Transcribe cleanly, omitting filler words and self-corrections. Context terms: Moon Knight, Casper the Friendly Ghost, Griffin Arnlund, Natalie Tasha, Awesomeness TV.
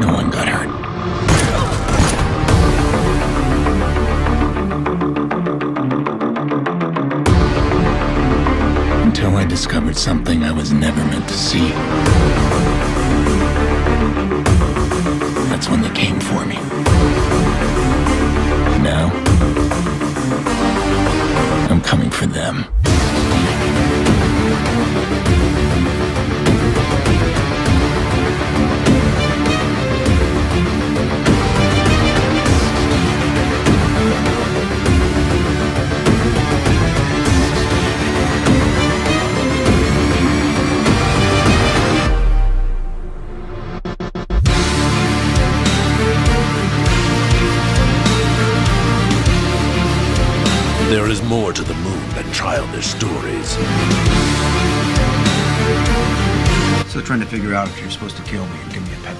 No one got hurt. Until I discovered something I was never meant to see. That's when they came for me. Now, I'm coming for them. There is more to the moon than childish stories. Still trying to figure out if you're supposed to kill me or give me a pet.